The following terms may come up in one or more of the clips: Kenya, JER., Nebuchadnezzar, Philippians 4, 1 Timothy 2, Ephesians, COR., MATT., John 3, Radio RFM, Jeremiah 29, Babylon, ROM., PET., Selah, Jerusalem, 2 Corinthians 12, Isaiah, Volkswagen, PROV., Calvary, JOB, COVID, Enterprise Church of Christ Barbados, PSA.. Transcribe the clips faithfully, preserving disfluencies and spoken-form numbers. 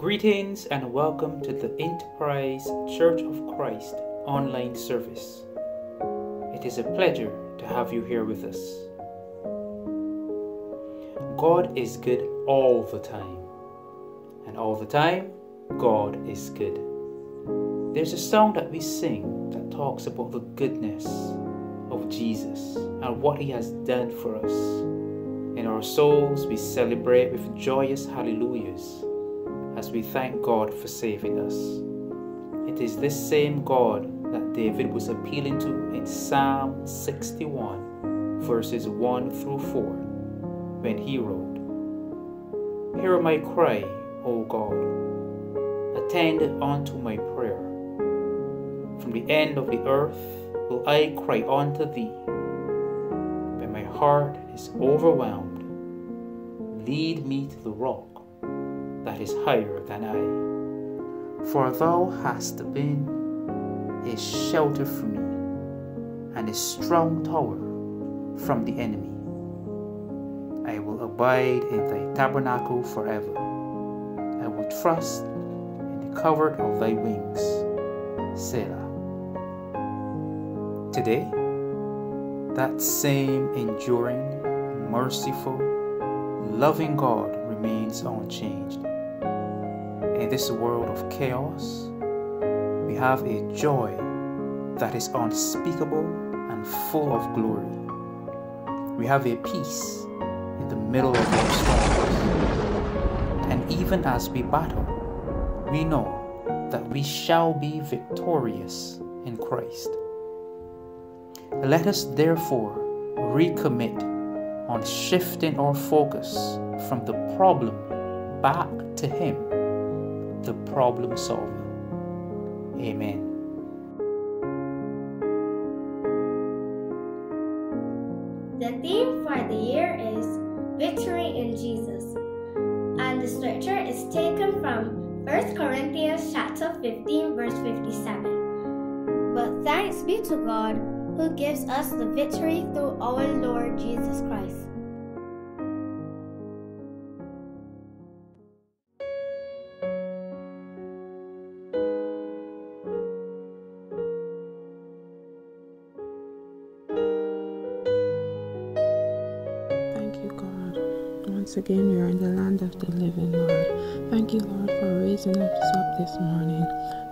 Greetings and welcome to the Enterprise Church of Christ online service. It is a pleasure to have you here with us. God is good all the time, and all the time, God is good. There's a song that we sing that talks about the goodness of Jesus and what He has done for us. In our souls, we celebrate with joyous hallelujahs as we thank God for saving us. It is this same God that David was appealing to in Psalm sixty-one, verses one through four, when he wrote, "Hear my cry, O God, attend unto my prayer. From the end of the earth will I cry unto thee. When my heart is overwhelmed, lead me to the rock that is higher than I. For thou hast been a shelter for me, and a strong tower from the enemy. I will abide in thy tabernacle forever. I will trust in the covert of thy wings. Selah." Today, that same enduring, merciful, loving God remains unchanged. In this world of chaos, we have a joy that is unspeakable and full of glory. We have a peace in the middle of our storms. And even as we battle, we know that we shall be victorious in Christ. Let us therefore recommit on shifting our focus from the problem back to Him, the problem solver. Amen. The theme for the year is Victory in Jesus, and the scripture is taken from First Corinthians chapter fifteen, verse fifty-seven. But thanks be to God, who gives us the victory through our Lord Jesus Christ. Once again, we are in the land of the living, Lord. Thank you, Lord, for raising us up this morning,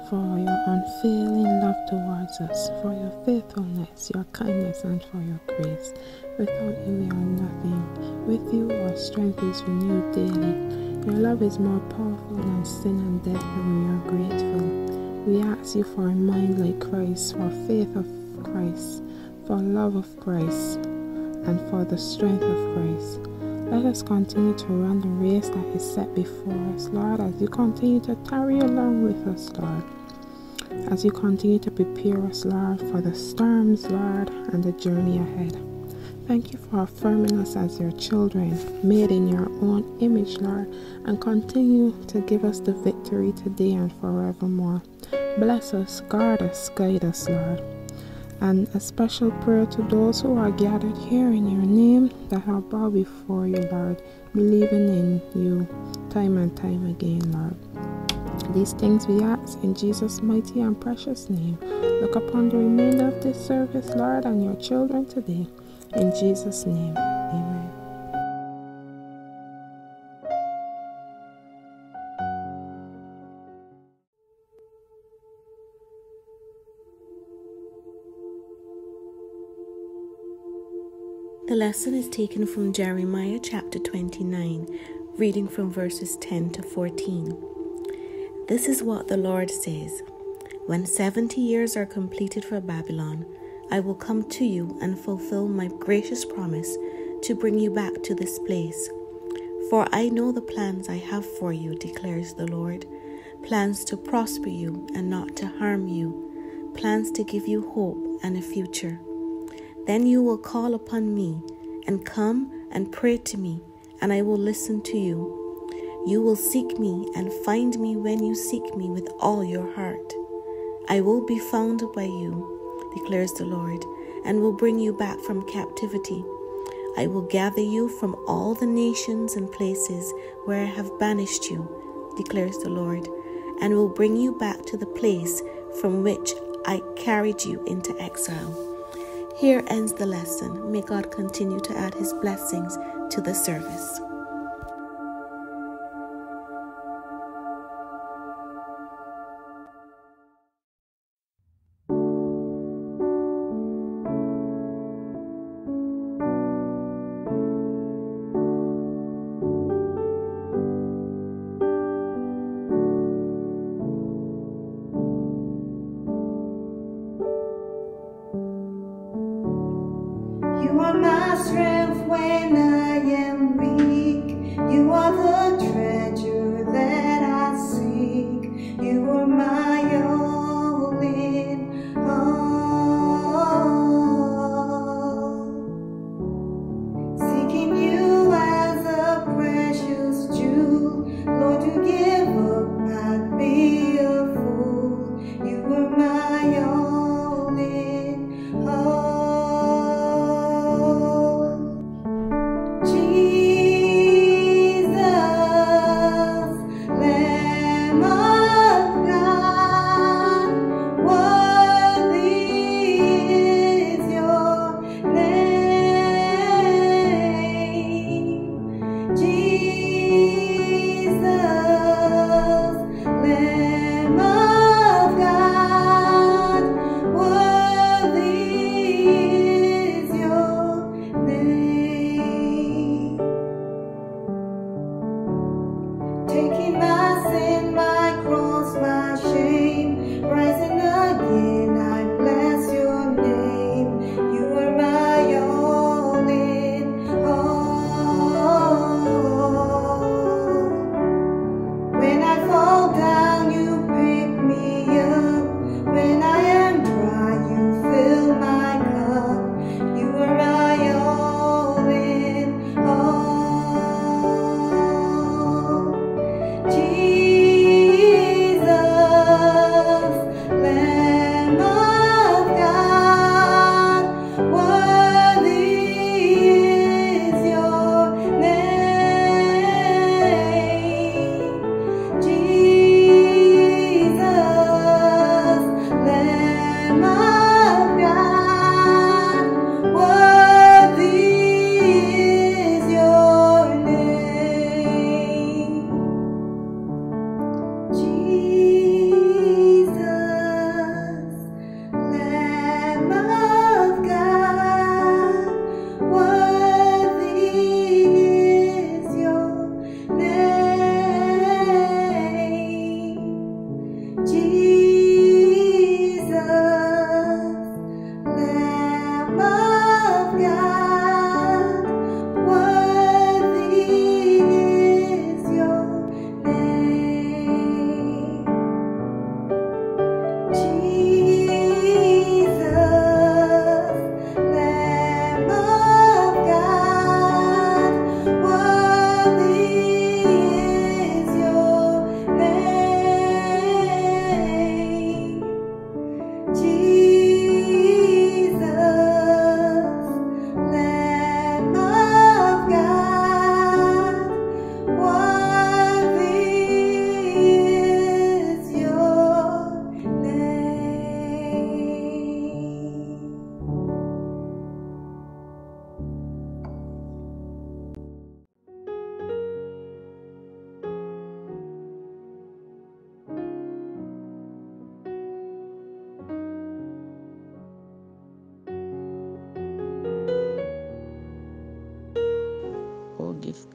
for your unfailing love towards us, for your faithfulness, your kindness, and for your grace. Without you, we are nothing. With you, our strength is renewed daily. Your love is more powerful than sin and death, and we are grateful. We ask you for a mind like Christ, for faith of Christ, for love of Christ, and for the strength of Christ. Let us continue to run the race that is set before us, Lord, as you continue to tarry along with us, Lord. As you continue to prepare us, Lord, for the storms, Lord, and the journey ahead. Thank you for affirming us as your children, made in your own image, Lord, and continue to give us the victory today and forevermore. Bless us, guard us, guide us, Lord. And a special prayer to those who are gathered here in your name that are bowed before you, Lord, believing in you time and time again, Lord. These things we ask in Jesus' mighty and precious name. Look upon the remainder of this service, Lord, and your children today. In Jesus' name, amen. The lesson is taken from Jeremiah chapter twenty-nine, reading from verses ten to fourteen. This is what the Lord says: "When seventy years are completed for Babylon, I will come to you and fulfill my gracious promise to bring you back to this place. For I know the plans I have for you, declares the Lord, plans to prosper you and not to harm you, plans to give you hope and a future. Then you will call upon me and come and pray to me, and I will listen to you. You will seek me and find me when you seek me with all your heart. I will be found by you, declares the Lord, and will bring you back from captivity. I will gather you from all the nations and places where I have banished you, declares the Lord, and will bring you back to the place from which I carried you into exile. Here ends the lesson. May God continue to add his blessings to the service.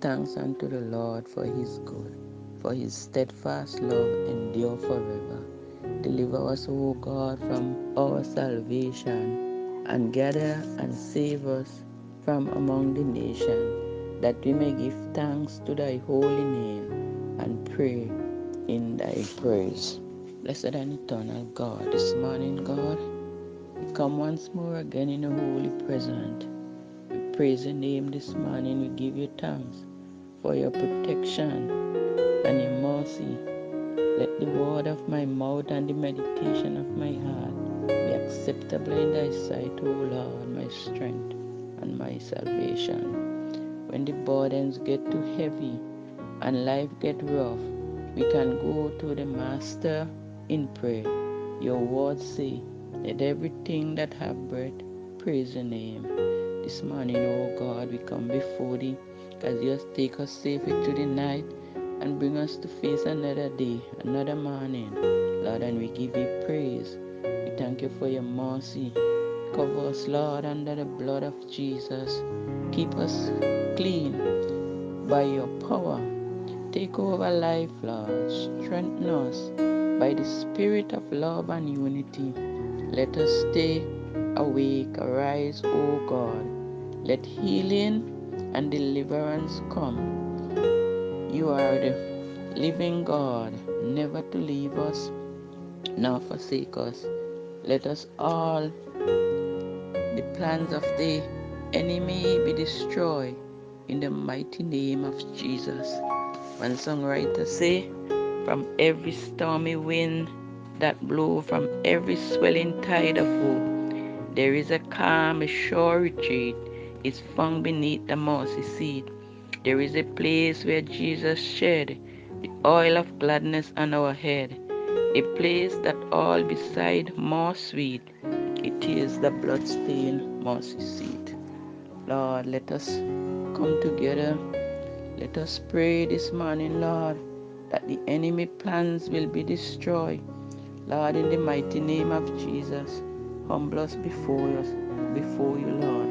Thanks unto the Lord for his good, for his steadfast love endure forever. Deliver us, O God, from our salvation, and gather and save us from among the nations, that we may give thanks to thy holy name and pray in thy praise. Blessed and eternal God, this morning, God, we come once more again in the holy present. We praise your name this morning. We give you thanks for your protection and your mercy. Let the word of my mouth and the meditation of my heart be acceptable in thy sight, O Lord, my strength and my salvation. When the burdens get too heavy and life get rough, we can go to the Master in prayer. Your words say, let everything that have breath praise your name. This morning, oh God, we come before thee, because you take us safely to the night and bring us to face another day, another morning. Lord, and we give you praise. We thank you for your mercy. Cover us, Lord, under the blood of Jesus. Keep us clean by your power. Take over life, Lord. Strengthen us by the spirit of love and unity. Let us stay awake. Arise, O God. Let healing and deliverance come. You are the living God, never to leave us nor forsake us. Let us all, the plans of the enemy be destroyed in the mighty name of Jesus. One songwriter say, from every stormy wind that blow, from every swelling tide of hope, there is a calm, a sure retreat, is found beneath the mossy seat. There is a place where Jesus shed the oil of gladness on our head, a place that all beside more sweet, it is the blood-stained mossy seat. Lord, let us come together. Let us pray this morning, Lord, that the enemy plans will be destroyed. Lord, in the mighty name of Jesus, humble us before us, before you, Lord.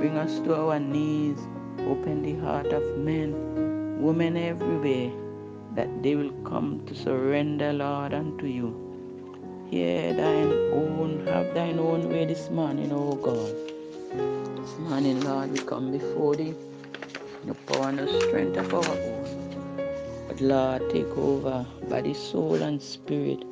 Bring us to our knees. Open the heart of men, women everywhere, that they will come to surrender, Lord, unto you. Hear thine own, have thine own way this morning, O God. This morning, Lord, we come before thee. No power, no strength of our own. But Lord, take over body, soul, and spirit.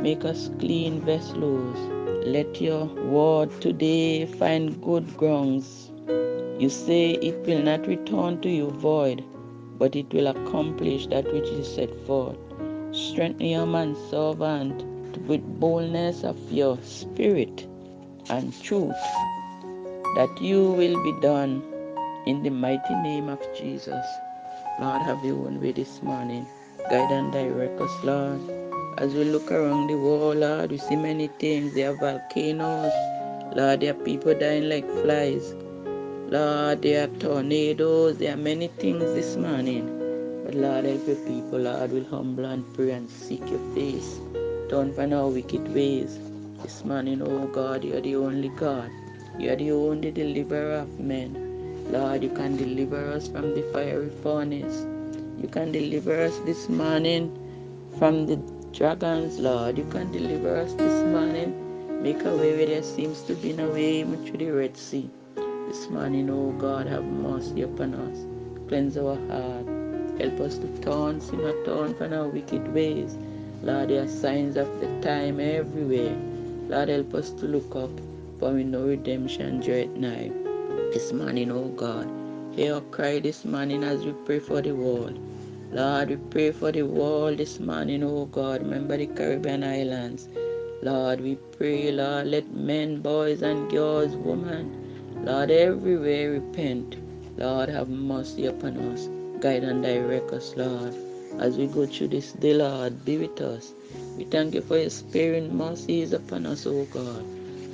Make us clean vessels. Let your word today find good grounds. You say it will not return to you void, but it will accomplish that which is set forth. Strengthen your man servant with boldness of your spirit and truth, that you will be done. In the mighty name of Jesus, Lord, have your own way this morning. Guide and direct us, Lord. As we look around the world, Lord, we see many things. There are volcanoes. Lord, there are people dying like flies. Lord, there are tornadoes. There are many things this morning. But Lord, help your people, Lord. We'll humble and pray and seek your face. Turn from our wicked ways. This morning, oh God, you are the only God. You are the only deliverer of men. Lord, you can deliver us from the fiery furnace. You can deliver us this morning from the dragons, Lord. You can deliver us this morning. Make a way where there seems to be no way, even through the Red Sea. This morning, oh God, have mercy upon us. Cleanse our heart. Help us to turn, sin or turn from our wicked ways. Lord, there are signs of the time everywhere. Lord, help us to look up, for we know redemption draweth nigh. This morning, oh God, hear our cry this morning as we pray for the world. Lord, we pray for the world this morning, oh God. Remember the Caribbean islands. Lord, we pray, Lord, let men, boys and girls, women, Lord, everywhere repent. Lord, have mercy upon us. Guide and direct us, Lord. As we go through this day, Lord, be with us. We thank you for your spirit and mercies upon us, oh God.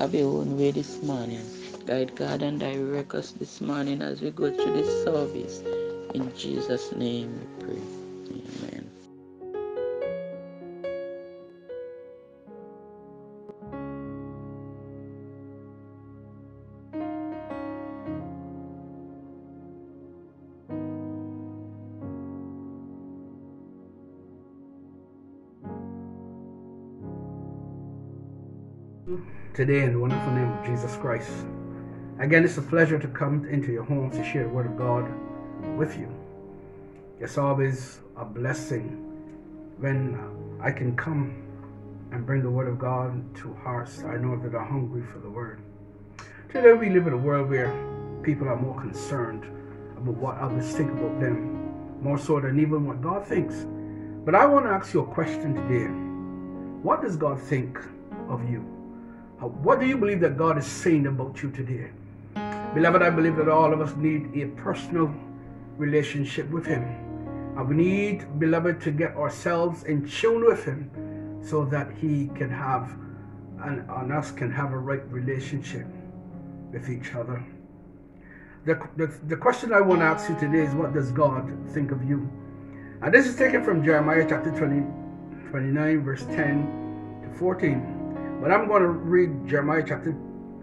Have your own way this morning. Guide, God, and direct us this morning as we go through this service. In Jesus' name we pray. Amen. Today, in the wonderful name of Jesus Christ. Again, it's a pleasure to come into your homes to share the Word of God with you. It's always a blessing when I can come and bring the Word of God to hearts I know that are hungry for the Word. Today, we live in a world where people are more concerned about what others think about them, more so than even what God thinks. But I want to ask you a question today. What does God think of you? What do you believe that God is saying about you today? Beloved, I believe that all of us need a personal relationship with Him. And we need, beloved, to get ourselves in tune with Him so that He can have, and, and us can have a right relationship with each other. The, the, the question I want to ask you today is, what does God think of you? And this is taken from Jeremiah chapter twenty, twenty-nine, verse ten to fourteen. But I'm going to read Jeremiah chapter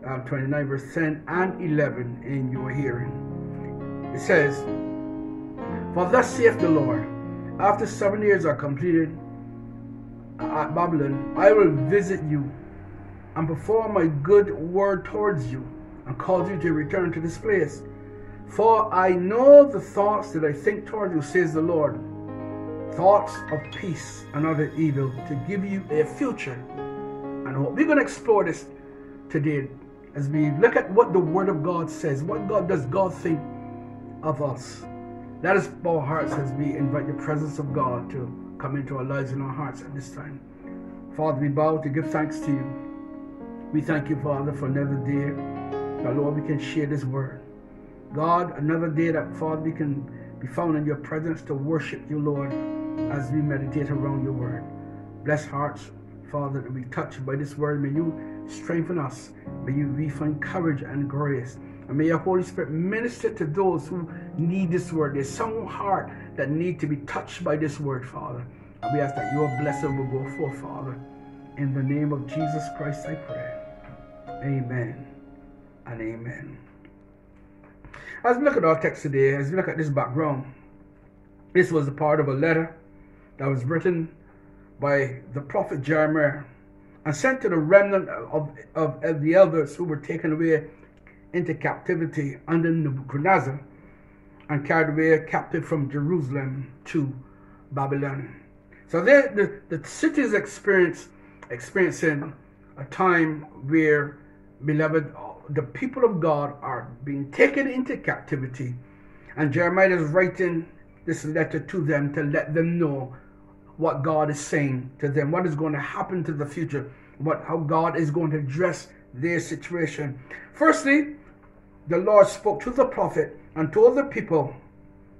uh, twenty-nine, verse ten and eleven in your hearing. It says, "For thus saith the Lord, after seven years are completed at Babylon, I will visit you and perform my good word towards you, and cause you to return to this place. For I know the thoughts that I think toward you, says the Lord, thoughts of peace and not of evil, to give you a future and hope." We're going to explore this today as we look at what the Word of God says. What God does God think of us? That is our hearts as we invite the presence of God to come into our lives and our hearts at this time. Father, we bow to give thanks to you. We thank you, Father, for another day. But Lord, we can share this word. God, another day that, Father, we can be found in your presence to worship you, Lord, as we meditate around your word. Bless hearts, Father, that we touched by this word. May you strengthen us. May you we find courage and grace. And may your Holy Spirit minister to those who need this word. There's some heart that need to be touched by this word, Father. And we ask that your blessing will go forth, Father. In the name of Jesus Christ, I pray. Amen and amen. As we look at our text today, as we look at this background, this was a part of a letter that was written by the prophet Jeremiah and sent to the remnant of, of, of the elders who were taken away into captivity under Nebuchadnezzar and carried away captive from Jerusalem to Babylon. So there, the, the city is experience, experiencing a time where, beloved, the people of God are being taken into captivity, and Jeremiah is writing this letter to them to let them know what God is saying to them, what is going to happen to the future, what how God is going to address their situation. Firstly, the Lord spoke to the prophet and told the people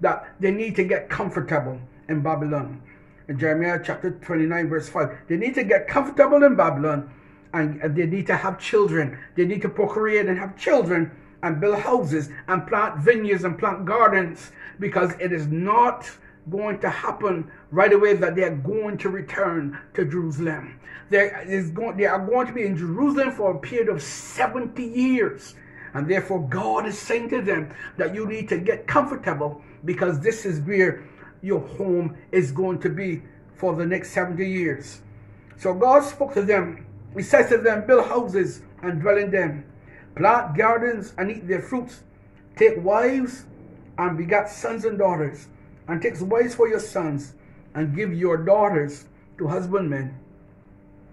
that they need to get comfortable in Babylon. In Jeremiah chapter twenty-nine, verse five, they need to get comfortable in Babylon, and they need to have children. They need to procreate and have children and build houses and plant vineyards and plant gardens, because it is not going to happen right away that they are going to return to Jerusalem. They are going to be in Jerusalem for a period of seventy years. And therefore God is saying to them that you need to get comfortable, because this is where your home is going to be for the next seventy years. So God spoke to them. He says to them, build houses and dwell in them, plant gardens and eat their fruits, take wives and begat sons and daughters, and take wives for your sons, and give your daughters to husbandmen,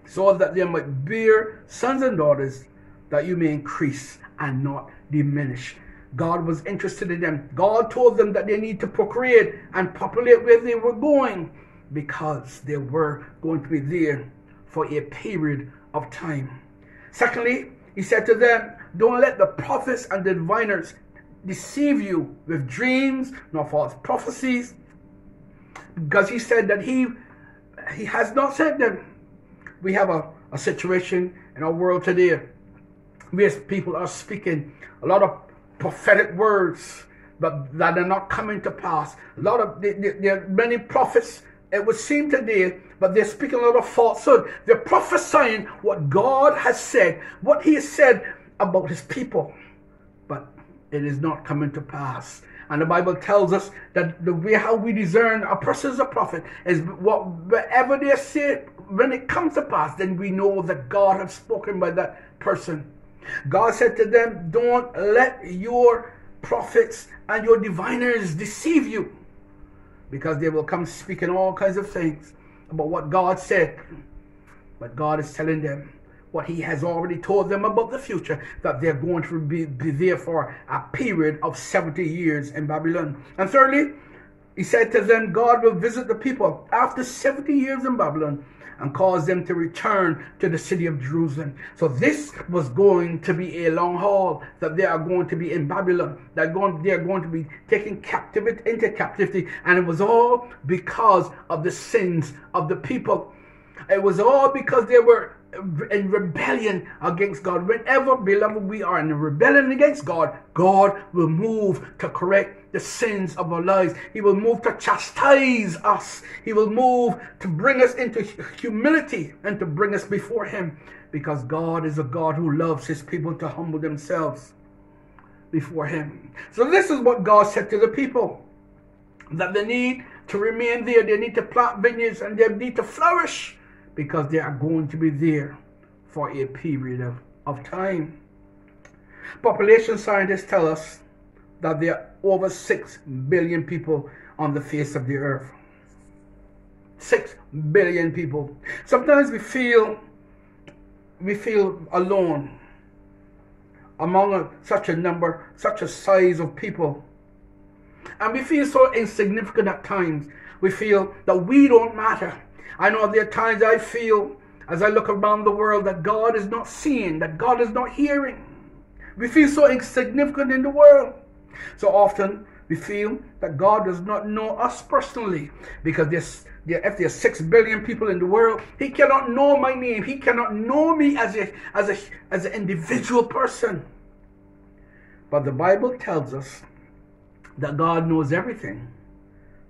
so that they might bear sons and daughters, that you may increase and not diminish. God was interested in them. God told them that they need to procreate and populate where they were going, because they were going to be there for a period of time. Secondly, he said to them, don't let the prophets and the diviners deceive you with dreams nor false prophecies, because he said that he he has not sent them. We have a, a situation in our world today where people are speaking a lot of prophetic words, but that are not coming to pass. A lot of there are many prophets, it would seem today, but they're speaking a lot of falsehood. They're prophesying what God has said, what He has said about His people, but it is not coming to pass. And the Bible tells us that the way how we discern a person is a prophet is what whatever they say, when it comes to pass, then we know that God has spoken by that person. God said to them, don't let your prophets and your diviners deceive you, because they will come speaking all kinds of things about what God said. But God is telling them what He has already told them about the future, that they're going to be, be there for a period of seventy years in Babylon. And thirdly, He said to them, God will visit the people after seventy years in Babylon and cause them to return to the city of Jerusalem. So this was going to be a long haul that they are going to be in Babylon. They're going, they're going to be taken captivity into captivity. And it was all because of the sins of the people. It was all because they were in rebellion against God. Whenever, beloved, we are in rebellion against God, God will move to correct the sins of our lives. He will move to chastise us. He will move to bring us into humility and to bring us before Him, because God is a God who loves His people to humble themselves before Him. So this is what God said to the people, that they need to remain there. They need to plant vineyards and they need to flourish, because they are going to be there for a period of, of time. Population scientists tell us that there are over six billion people on the face of the earth. six billion people. Sometimes we feel, we feel alone among a, such a number, such a size of people. And we feel so insignificant at times. We feel that we don't matter. I know there are times I feel, as I look around the world, that God is not seeing, that God is not hearing. We feel so insignificant in the world. So often we feel that God does not know us personally, because there's, there, if there are six billion people in the world, He cannot know my name. He cannot know me as, a, as, a, as an individual person. But the Bible tells us that God knows everything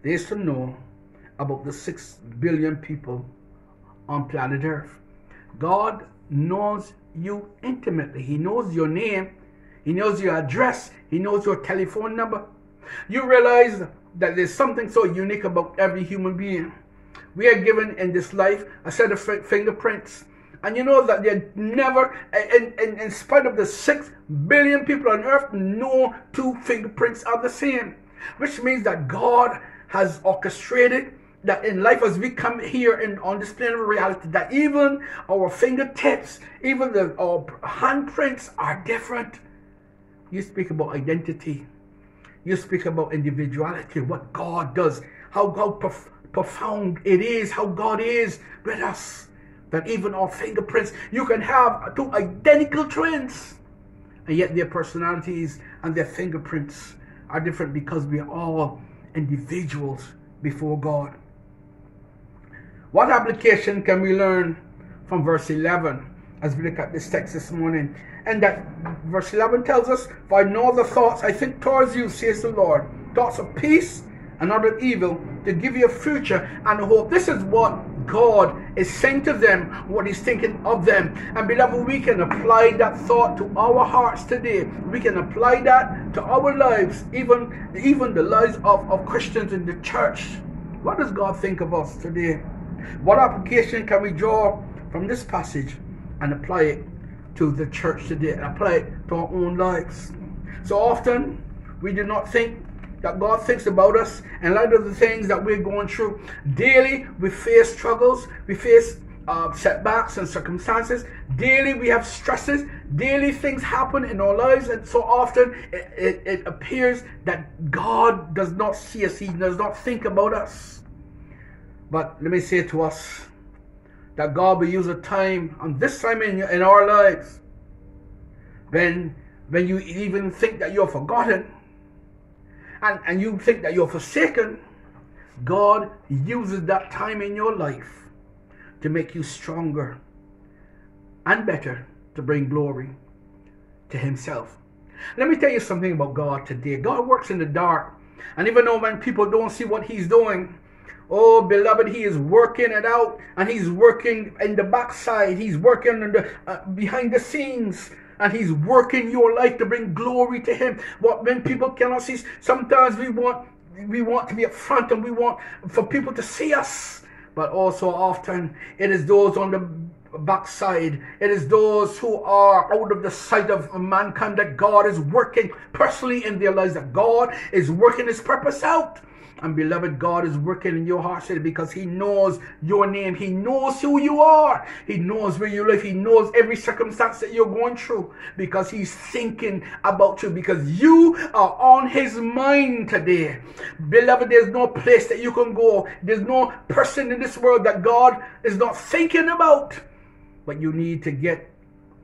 there is to know about the six billion people on planet Earth. God knows you intimately. He knows your name. He knows your address. He knows your telephone number. You realize that there's something so unique about every human being. We are given in this life a set of fingerprints. And you know that they're never, in, in, in spite of the six billion people on Earth, no two fingerprints are the same. Which means that God has orchestrated that in life, as we come here and on this plane of reality, that even our fingertips, even the, our handprints are different. You speak about identity. You speak about individuality, what God does, how, how prof profound it is, how God is with us, that even our fingerprints, you can have two identical twins, and yet their personalities and their fingerprints are different, because we are all individuals before God. What application can we learn from verse eleven as we look at this text this morning? And that verse eleven tells us, "For I know the thoughts I think towards you, says the Lord, thoughts of peace and not of evil, to give you a future and a hope." This is what God is saying to them, what He's thinking of them. And beloved, we can apply that thought to our hearts today. We can apply that to our lives, even, even the lives of, of Christians in the church. What does God think of us today? What application can we draw from this passage and apply it to the church today, and apply it to our own lives? So often we do not think that God thinks about us in light of the things that we're going through. Daily we face struggles, we face uh, setbacks and circumstances. Daily we have stresses. Daily things happen in our lives, and so often it, it, it appears that God does not see us, He does not think about us. But let me say to us that God will use a time, on this time in, in our lives, when, when you even think that you're forgotten, And, and you think that you're forsaken, God uses that time in your life to make you stronger and better, to bring glory to Himself. Let me tell you something about God today. God works in the dark. And even though when people don't see what He's doing, oh, beloved, He is working it out. And He's working in the backside. He's working in the, uh, behind the scenes. And He's working your life to bring glory to Him. What when people cannot see, sometimes we want we want to be up front and we want for people to see us. But also often it is those on the backside. It is those who are out of the sight of mankind that God is working personally in their lives. That God is working His purpose out. And beloved, God is working in your heart today because he knows your name. He knows who you are. He knows where you live. He knows every circumstance that you're going through because he's thinking about you, because you are on his mind today. Beloved, there's no place that you can go. There's no person in this world that God is not thinking about. But you need to get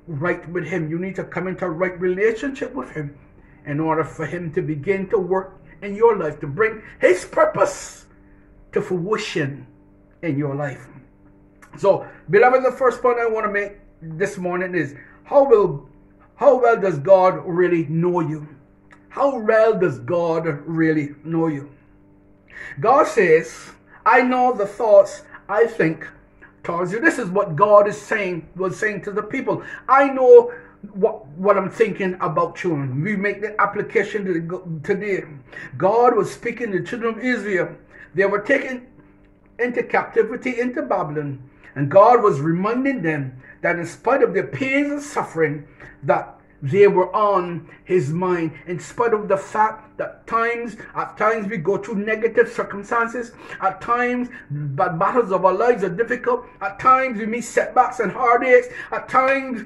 right with him. You need to come into a right relationship with him in order for him to begin to work in your life, to bring his purpose to fruition in your life. So, beloved, the first point I want to make this morning is, how will how well does God really know you? How well does God really know you? God says, I know the thoughts I think towards you. This is what God is saying, was saying to the people. I know What, what I'm thinking about you. We make the application today. God was speaking to the children of Israel. They were taken into captivity into Babylon, and God was reminding them that in spite of their pains and suffering, that they were on his mind. In spite of the fact that times, at times we go through negative circumstances, at times the battles of our lives are difficult, at times we meet setbacks and heartaches, at times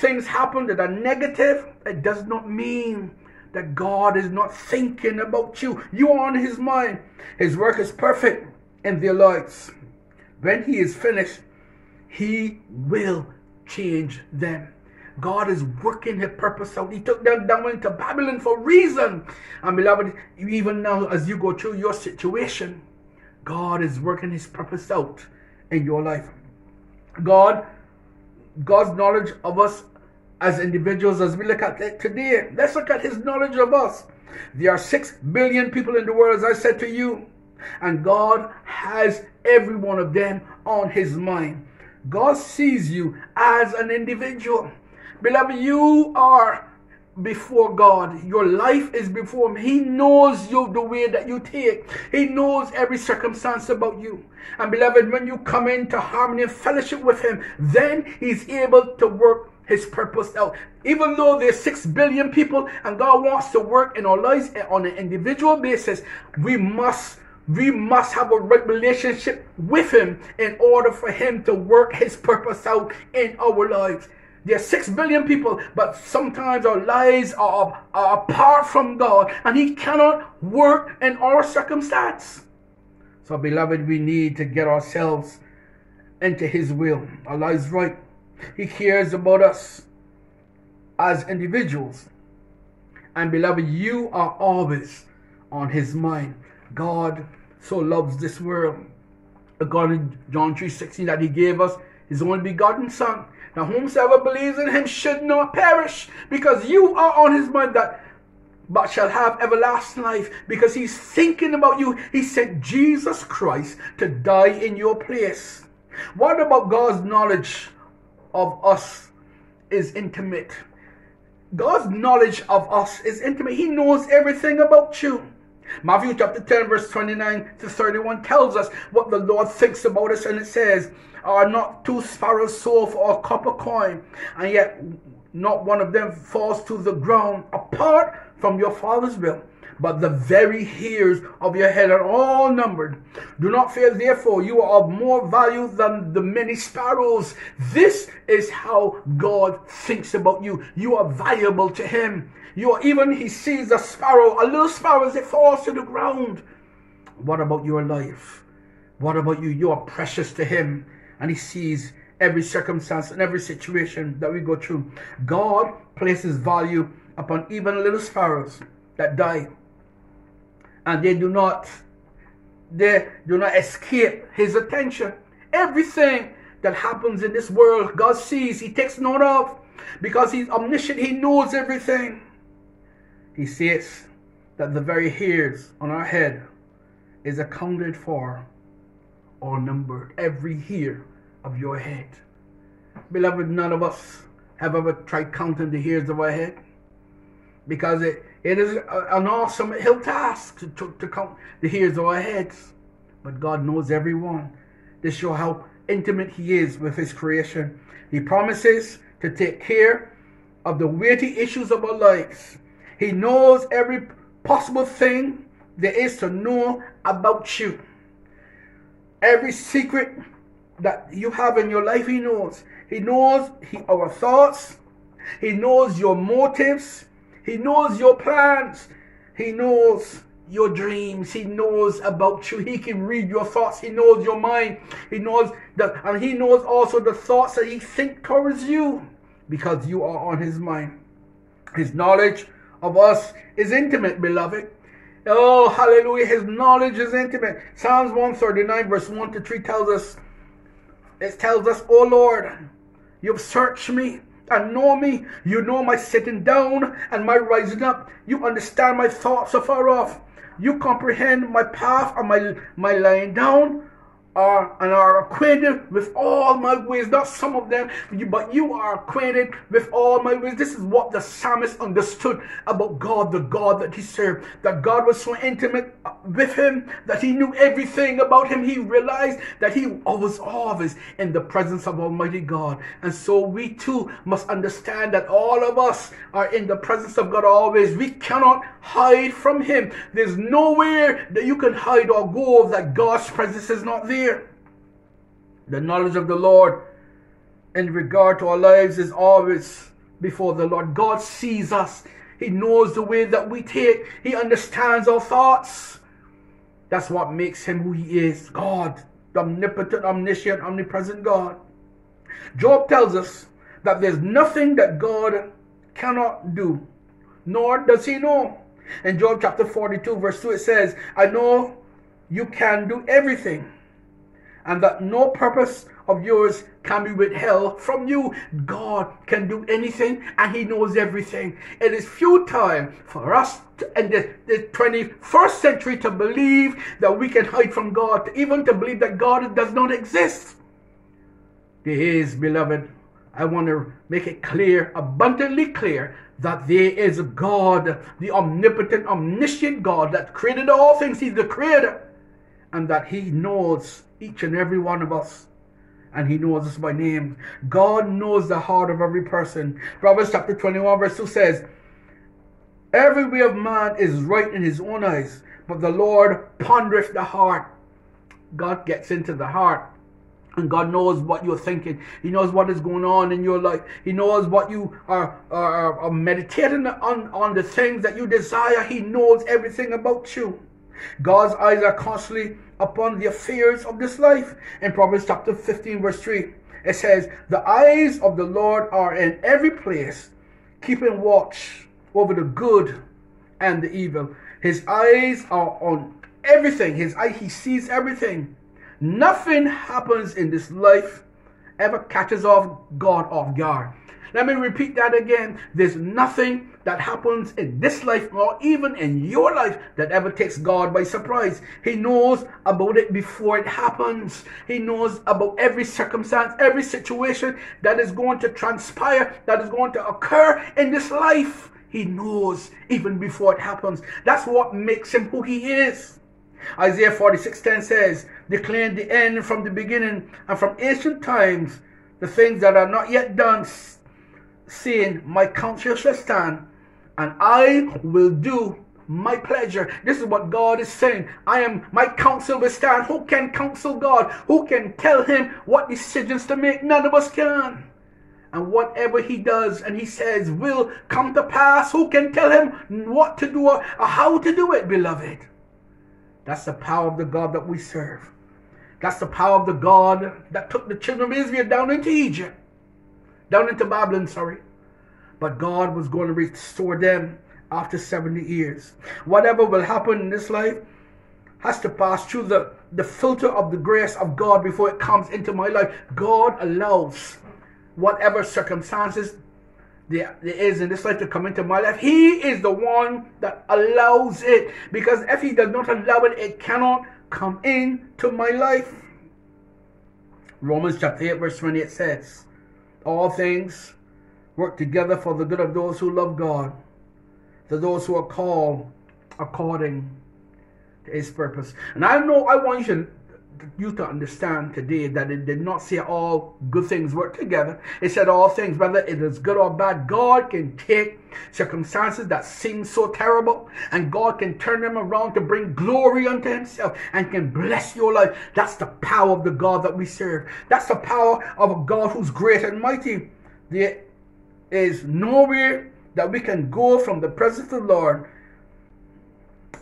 things happen that are negative, it does not mean that God is not thinking about you. You are on his mind. His work is perfect in their lives. When he is finished, he will change them. God is working his purpose out. He took them down into Babylon for a reason. And beloved, even now as you go through your situation, God is working his purpose out in your life. God, God's knowledge of us as individuals, as we look at it today, let's look at his knowledge of us. There are six billion people in the world, as I said to you, and God has every one of them on his mind. God sees you as an individual. Beloved, you are before God. Your life is before him. He knows you, the way that you take. He knows every circumstance about you. And beloved, when you come into harmony and fellowship with him, then he's able to work his purpose out. Even though there's six billion people and God wants to work in our lives on an individual basis, we must We must have a right relationship with him in order for him to work his purpose out in our lives. There are six billion people, but sometimes our lives are, are apart from God, and he cannot work in our circumstance. So, beloved, we need to get ourselves into his will. Our lives right. He cares about us as individuals. And, beloved, you are always on his mind. God so loves this world, according to John three sixteen, that he gave us his only begotten son, that whomsoever believes in him should not perish, because you are on his mind, that but shall have everlasting life, because he's thinking about you. He sent Jesus Christ to die in your place. What about God's knowledge of us is intimate? God's knowledge of us is intimate. He knows everything about you. Matthew chapter ten, verse twenty-nine to thirty-one tells us what the Lord thinks about us, and it says, are not two sparrows sold for a copper coin, and yet not one of them falls to the ground apart from your Father's will, but the very hairs of your head are all numbered. Do not fear, therefore, you are of more value than the many sparrows. This is how God thinks about you. You are valuable to him. You are even, he sees a sparrow, a little sparrow as it falls to the ground. What about your life? What about you? You are precious to him, and he sees every circumstance and every situation that we go through. God places value upon even little sparrows that die, and they do not they do not escape his attention. Everything that happens in this world, God sees. He takes note of, because he's omniscient. He knows everything. He says that the very hairs on our head is accounted for or numbered. Every hair of your head. Beloved, none of us have ever tried counting the hairs of our head, because it It is an awesome hill task to, to, to count the hairs of our heads. But God knows everyone. This shows how intimate he is with his creation. He promises to take care of the weighty issues of our lives. He knows every possible thing there is to know about you. Every secret that you have in your life, he knows. He knows he, our thoughts. He knows your motives. He knows your plans. He knows your dreams. He knows about you. He can read your thoughts. He knows your mind. He knows that, and he knows also the thoughts that he thinks towards you, because you are on his mind. His knowledge of us is intimate, beloved. Oh, hallelujah. His knowledge is intimate. Psalms one thirty-nine verse one to three tells us, it tells us, "O Lord, you've searched me and know me. You know my sitting down and my rising up. You understand my thoughts afar off. You comprehend my path and my, my lying down, are, and are acquainted with all my ways." Not some of them, but you are acquainted with all my ways. This is what the psalmist understood about God, the God that he served. That God was so intimate with him that he knew everything about him. He realized that he was always in the presence of Almighty God. And so we too must understand that all of us are in the presence of God always. We cannot hide from him. There's nowhere that you can hide or go that God's presence is not there. The knowledge of the Lord in regard to our lives is always before the Lord. God sees us. He knows the way that we take. He understands our thoughts. That's what makes him who he is. God, the omnipotent, omniscient, omnipresent God. Job tells us that there's nothing that God cannot do, nor does he know. In Job chapter forty-two verse two it says, "I know you can do everything, and that no purpose of yours can be withheld from you." God can do anything, and he knows everything. It is futile for us to, in the, the twenty-first century, to believe that we can hide from God, even to believe that God does not exist. There is, beloved, I want to make it clear, abundantly clear, that there is a God, the omnipotent, omniscient God that created all things. He's the creator, and that he knows each and every one of us, and he knows us by name. God knows the heart of every person. Proverbs chapter twenty-one verse two says, "Every way of man is right in his own eyes, but the Lord pondereth the heart." God gets into the heart, and God knows what you're thinking. He knows what is going on in your life. He knows what you are, are, are meditating on, on the things that you desire. He knows everything about you. God's eyes are constantly upon the affairs of this life. In Proverbs chapter fifteen verse three, it says, "The eyes of the Lord are in every place, keeping watch over the good and the evil." His eyes are on everything. His eye, he sees everything. Nothing happens in this life ever catches off God off guard. Let me repeat that again. There's nothing that happens in this life, or even in your life, that ever takes God by surprise. He knows about it before it happens. He knows about every circumstance, every situation that is going to transpire, that is going to occur in this life. He knows even before it happens. That's what makes him who he is. Isaiah forty-six ten says, "Declaring the end from the beginning, and from ancient times the things that are not yet done, saying, My counsel shall stand, and I will do my pleasure." This is what God is saying. I am, my counsel will stand. Who can counsel God? Who can tell him what decisions to make? None of us can. And whatever he does and he says will come to pass. Who can tell him what to do or how to do it, beloved? That's the power of the God that we serve. That's the power of the God that took the children of Israel down into Egypt. Down into Babylon, sorry. But God was going to restore them after seventy years. Whatever will happen in this life has to pass through the, the filter of the grace of God before it comes into my life. God allows whatever circumstances there is in this life to come into my life. He is the one that allows it, because if he does not allow it, it cannot come into my life. Romans chapter eight verse twenty-eight says, "All things work together for the good of those who love God, to those who are called according to his purpose." And I know I want you to you to understand today that it did not say all good things work together. It said all things, whether it is good or bad. God can take circumstances that seem so terrible, and God can turn them around to bring glory unto himself and can bless your life. That's the power of the God that we serve. That's the power of a God who's great and mighty. There is nowhere that we can go from the presence of the Lord.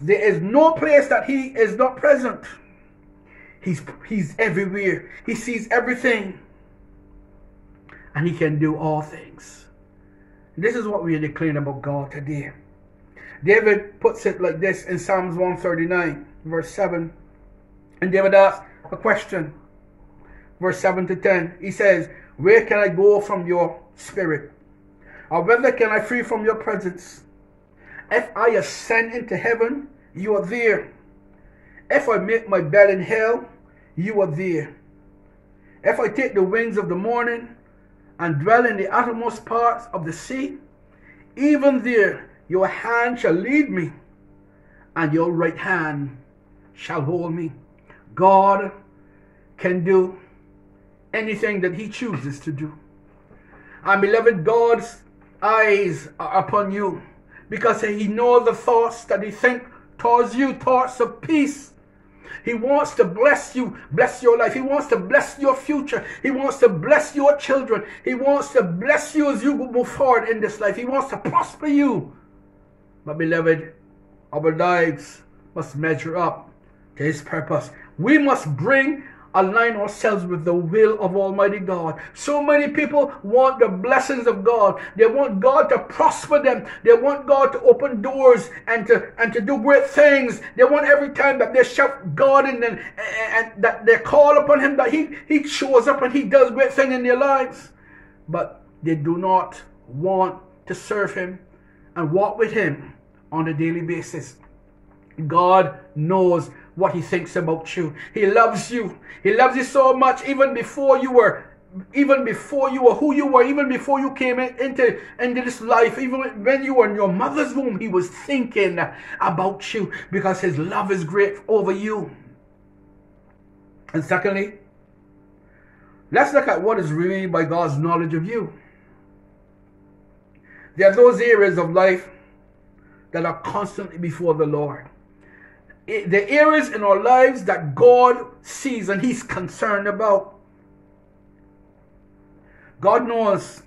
There is no place that he is not present. He's, he's everywhere. He sees everything. And he can do all things. This is what we are declaring about God today. David puts it like this in Psalms one thirty-nine, verse seven. And David asks a question. Verse seven to ten. He says, where can I go from your spirit? Or whether can I flee from your presence? If I ascend into heaven, you are there. If I make my bed in hell, you are there. If I take the wings of the morning and dwell in the uttermost parts of the sea, even there your hand shall lead me, and your right hand shall hold me. God can do anything that he chooses to do. And beloved, God's eyes are upon you, because he knows the thoughts that he thinks towards you, thoughts of peace. He wants to bless you, bless your life. He wants to bless your future. He wants to bless your children. He wants to bless you as you move forward in this life. He wants to prosper you. But beloved, our lives must measure up to his purpose. We must bring align ourselves with the will of Almighty God. So many people want the blessings of God. They want God to prosper them. They want God to open doors and to and to do great things. They want every time that they shout God in them, and, and that they call upon him, that he, he shows up and he does great things in their lives. But they do not want to serve him and walk with him on a daily basis. God knows what he thinks about you. He loves you. He loves you so much, even before you were, even before you were who you were, even before you came in, into, into this life, even when you were in your mother's womb, he was thinking about you, because his love is great over you. And secondly, let's look at what is revealed by God's knowledge of you. There are those areas of life that are constantly before the Lord. The areas in our lives that God sees and he's concerned about. God knows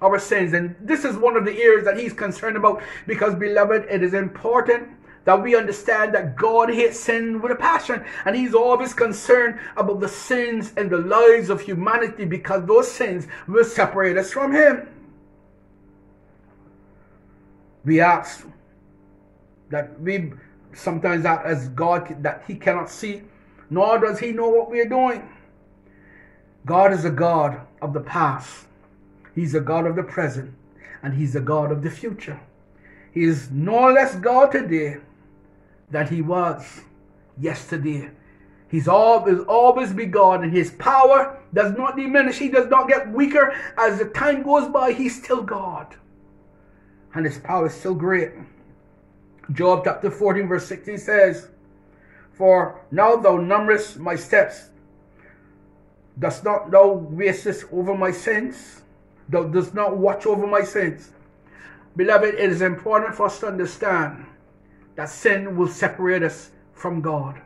our sins, and this is one of the areas that he's concerned about, because, beloved, it is important that we understand that God hates sin with a passion, and he's always concerned about the sins and the lives of humanity, because those sins will separate us from him. We ask that we sometimes that as God, that he cannot see, nor does he know what we are doing. God is a God of the past. He's a God of the present. And he's a God of the future. He is no less God today than he was yesterday. He's always, always be God, and his power does not diminish. He does not get weaker as the time goes by. He's still God, and his power is still great. Job chapter fourteen verse sixteen says, for now thou numberest my steps. Dost not thou wastest over my sins? Thou dost not watch over my sins. Beloved, it is important for us to understand that sin will separate us from God.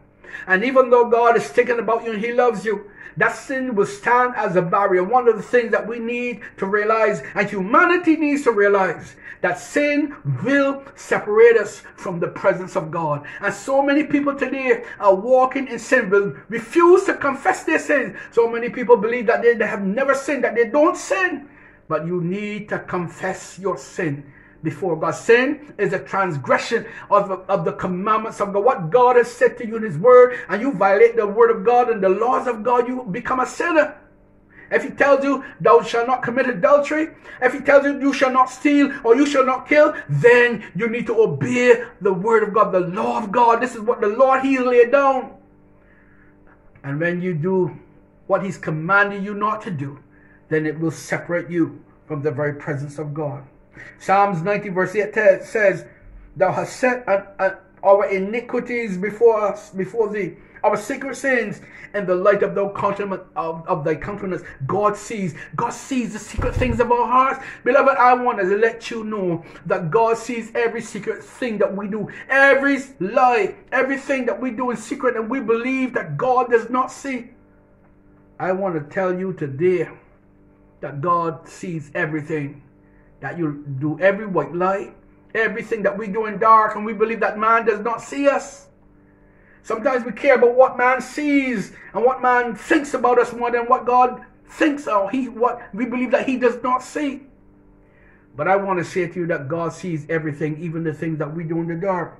And even though God is thinking about you and he loves you, that sin will stand as a barrier. One of the things that we need to realize, and humanity needs to realize, that sin will separate us from the presence of God. And so many people today are walking in sin, will refuse to confess their sins. So many people believe that they, they have never sinned, that they don't sin. But you need to confess your sin before God. Sin is a transgression of, of the commandments of God. What God has said to you in his word, and you violate the word of God and the laws of God, you become a sinner. If he tells you, thou shalt not commit adultery, if he tells you, you shall not steal, or you shall not kill, then you need to obey the word of God, the law of God. This is what the Lord, he laid down. And when you do what he's commanding you not to do, then it will separate you from the very presence of God. Psalms ninety verse eight says, thou hast set an, an, our iniquities before us, before thee, our secret sins, and the light of thy countenance, of, of thy countenance, God sees. God sees the secret things of our hearts. Beloved, I want to let you know that God sees every secret thing that we do, every lie, everything that we do in secret, and we believe that God does not see. I want to tell you today that God sees everything that you do, every white lie, everything that we do in dark, and we believe that man does not see us. Sometimes we care about what man sees and what man thinks about us more than what God thinks, or he, what we believe that he does not see. But I want to say to you that God sees everything, even the things that we do in the dark.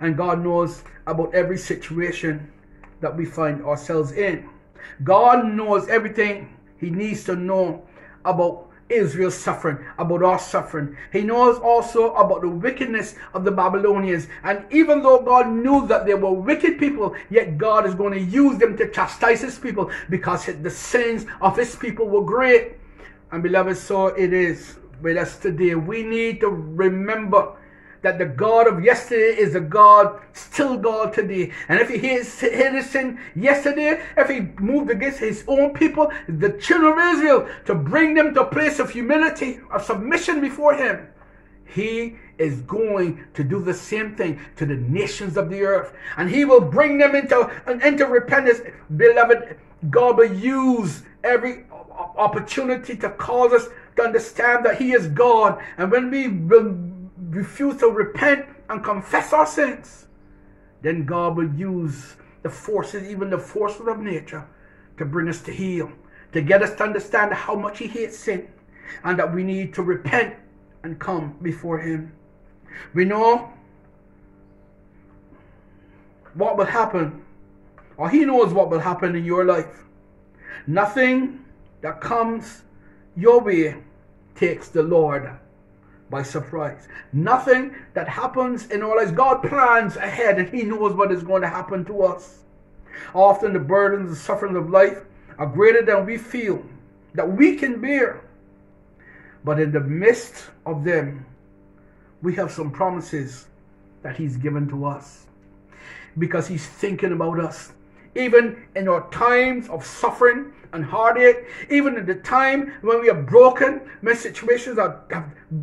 And God knows about every situation that we find ourselves in. God knows everything he needs to know about Israel's suffering, about our suffering. He knows also about the wickedness of the Babylonians. And even though God knew that they were wicked people, yet God is going to use them to chastise his people, because the sins of his people were great. And beloved, so it is with us today. We need to remember that the God of yesterday is a God, still God today. And if he hid his sin yesterday, if he moved against his own people, the children of Israel, to bring them to a place of humility, of submission before him, he is going to do the same thing to the nations of the earth. And he will bring them into, into repentance. Beloved, God will use every opportunity to cause us to understand that he is God. And when we will refuse to repent and confess our sins, then God will use the forces, even the forces of nature, to bring us to heal, to get us to understand how much he hates sin, and that we need to repent and come before him. We know what will happen, or he knows what will happen in your life. Nothing that comes your way takes the Lord by surprise. Nothing that happens in our lives, God plans ahead, and he knows what is going to happen to us. Often the burdens and sufferings of life are greater than we feel that we can bear. But in the midst of them, we have some promises that he's given to us, because he's thinking about us. Even in our times of suffering and heartache, even in the time when we are broken, when situations are,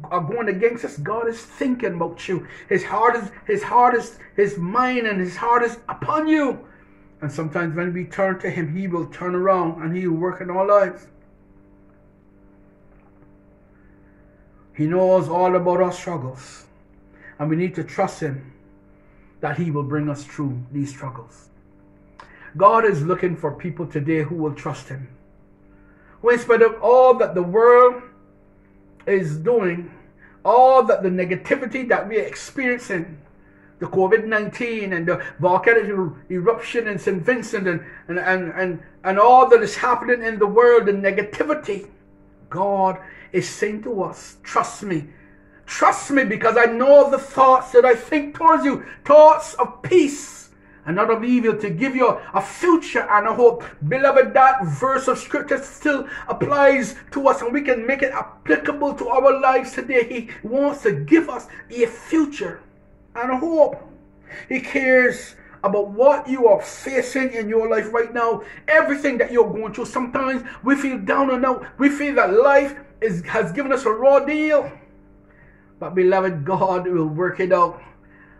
are going against us, God is thinking about you. His heart is, his heart is, his mind and his heart is upon you. And sometimes when we turn to him, he will turn around and he will work in our lives. He knows all about our struggles, and we need to trust him that he will bring us through these struggles. God is looking for people today who will trust him, who, in spite of all that the world is doing, all that the negativity that we are experiencing, the COVID nineteen and the volcanic eruption in Saint Vincent and, and, and, and, and all that is happening in the world, the negativity, God is saying to us, trust me. Trust me, because I know the thoughts that I think towards you, thoughts of peace and not of evil, to give you a future and a hope. Beloved, that verse of scripture still applies to us, and we can make it applicable to our lives today. He wants to give us a future and a hope. He cares about what you are facing in your life right now, everything that you're going through. Sometimes we feel down and out. We feel that life is, has given us a raw deal. But beloved, God will work it out.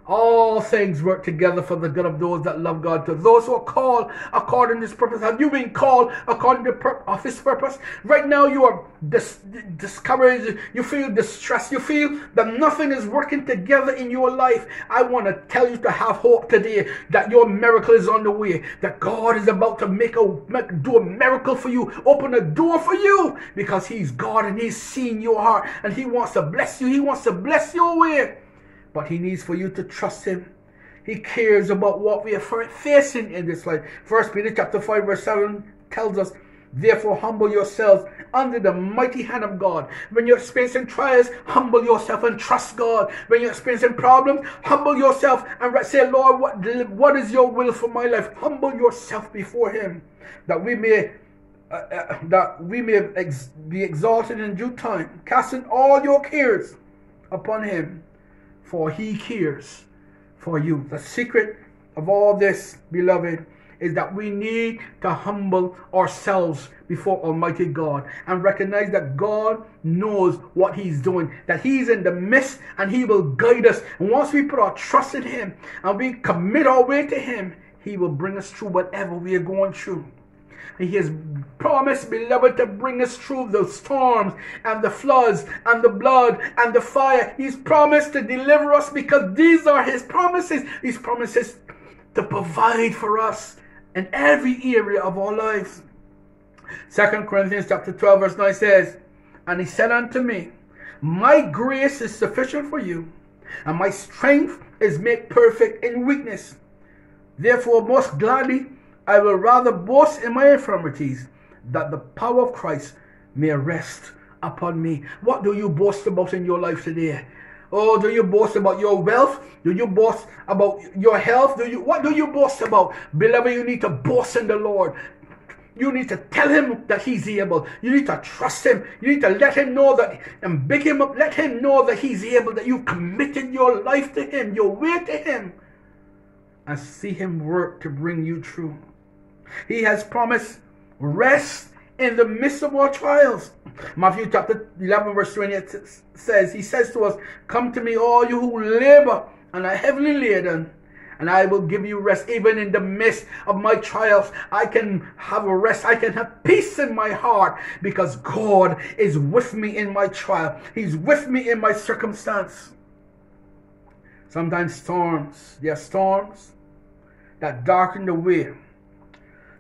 All things work together for the good of those that love God, to those who are called according to his purpose. Have you been called according to the pur of his purpose? Right now you are dis discouraged, you feel distressed, you feel that nothing is working together in your life. I want to tell you to have hope today, that your miracle is on the way, that God is about to make a make, do a miracle for you, open a door for you, because he's God and he's seeing your heart, and he wants to bless you. He wants to bless your way. But he needs for you to trust him. He cares about what we are facing in this life. First Peter chapter five verse seven tells us, therefore humble yourselves under the mighty hand of God. When you're experiencing trials, humble yourself and trust God. When you're experiencing problems, humble yourself and say, Lord, what, what is your will for my life? Humble yourself before him, that we may uh, uh, that we may ex be exalted in due time, casting all your cares upon him, for he cares for you. The secret of all this, beloved, is that we need to humble ourselves before Almighty God and recognize that God knows what He's doing, that He's in the midst and He will guide us. And once we put our trust in Him and we commit our way to Him, He will bring us through whatever we are going through. And He has promised, beloved, to bring us through the storms and the floods and the blood and the fire. He's promised to deliver us because these are His promises. His promises to provide for us in every area of our lives. Second Corinthians chapter twelve verse nine says, "And He said unto me, My grace is sufficient for you, and My strength is made perfect in weakness. Therefore most gladly I will rather boast in my infirmities, that the power of Christ may rest upon me." What do you boast about in your life today? Oh, do you boast about your wealth? Do you boast about your health? Do you, what do you boast about? Beloved, you need to boast in the Lord. You need to tell Him that He's able. You need to trust Him. You need to let Him know that, and big Him up. Let Him know that He's able, that you've committed your life to Him, your way to Him, and see Him work to bring you through. He has promised rest in the midst of our trials. Matthew chapter eleven verse twenty-eight says, He says to us, "Come to me, all you who labor and are heavily laden, and I will give you rest." Even in the midst of my trials, I can have a rest. I can have peace in my heart because God is with me in my trial. He's with me in my circumstance. Sometimes storms, there are storms that darken the way.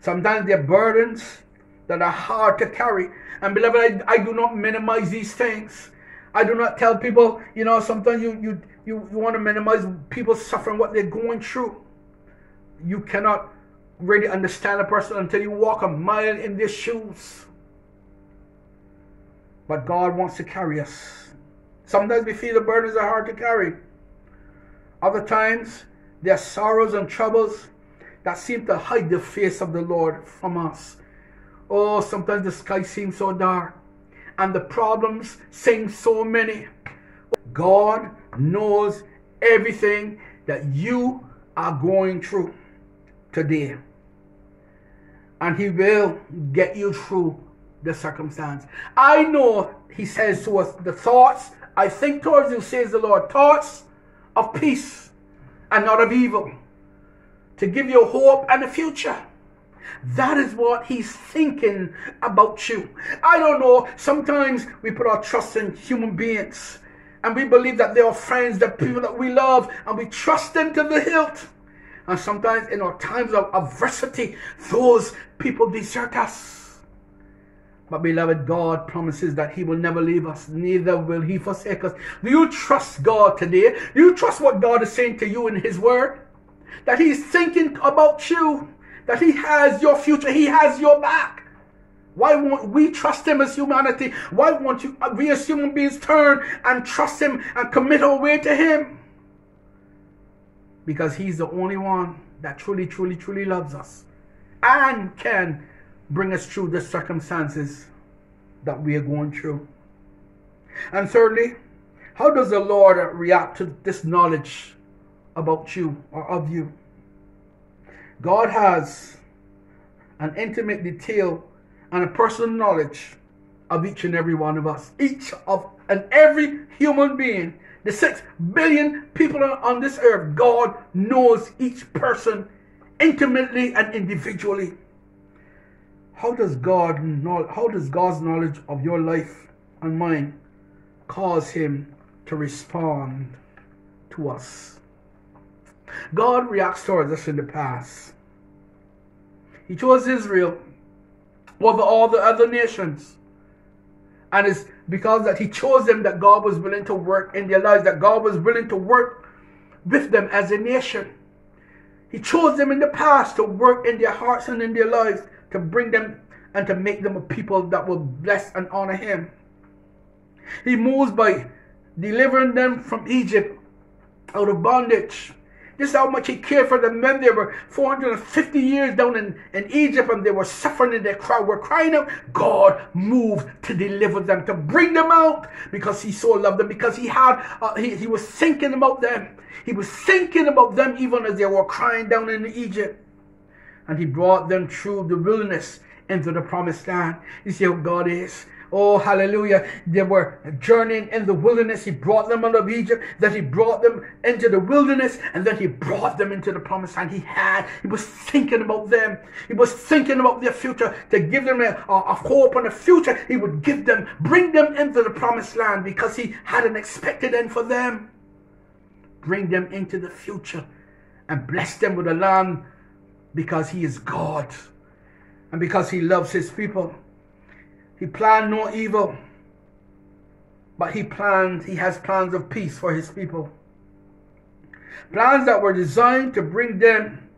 Sometimes there are burdens that are hard to carry. And beloved, I, I do not minimize these things. I do not tell people, you know, sometimes you, you, you, you want to minimize people suffering, what they're going through. You cannot really understand a person until you walk a mile in their shoes. But God wants to carry us. Sometimes we feel the burdens are hard to carry. Other times, there are sorrows and troubles that seem to hide the face of the Lord from us. Oh, sometimes the sky seems so dark and the problems seem so many. God knows everything that you are going through today, and He will get you through the circumstance. I know, He says to us, "The thoughts I think towards you," says the Lord, "thoughts of peace and not of evil, to give you hope and a future." That is what He's thinking about you. I don't know, sometimes we put our trust in human beings, and we believe that they are friends, the people that we love, and we trust them to the hilt. And sometimes in our times of adversity, those people desert us. But beloved, God promises that He will never leave us, neither will He forsake us. Do you trust God today? Do you trust what God is saying to you in His word? That He's thinking about you, that He has your future, He has your back. Why won't we trust Him as humanity? Why won't you, we as human beings, turn and trust Him and commit our way to Him? Because He's the only one that truly, truly, truly loves us and can bring us through the circumstances that we are going through. And thirdly, how does the Lord react to this knowledge about you or of you? God has an intimate detail and a personal knowledge of each and every one of us. Each of and every human being, the six billion people on this earth, God knows each person intimately and individually. How does God know, how does God's knowledge of your life and mine cause Him to respond to us? God reacts towards us in the past. He chose Israel over all the other nations. And it's because that He chose them that God was willing to work in their lives, that God was willing to work with them as a nation. He chose them in the past to work in their hearts and in their lives, to bring them and to make them a people that will bless and honor Him. He moves by delivering them from Egypt out of bondage. This is how much He cared for them when they were four hundred fifty years down in, in Egypt, and they were suffering and they cry, were crying out. God moved to deliver them, to bring them out, because He so loved them, because He had, uh, he, he was thinking about them. He was thinking about them even as they were crying down in Egypt. And he brought them through the wilderness into the promised land. You see how God is. Oh, hallelujah. They were journeying in the wilderness. He brought them out of Egypt. Then he brought them into the wilderness. And then he brought them into the promised land. He had, he was thinking about them. He was thinking about their future. To give them a, a hope and a future, he would give them, bring them into the promised land, because he had an expected end for them. Bring them into the future and bless them with the land, because he is God and because he loves his people. He planned no evil, but he planned, he has plans of peace for his people. Plans that were designed to bring them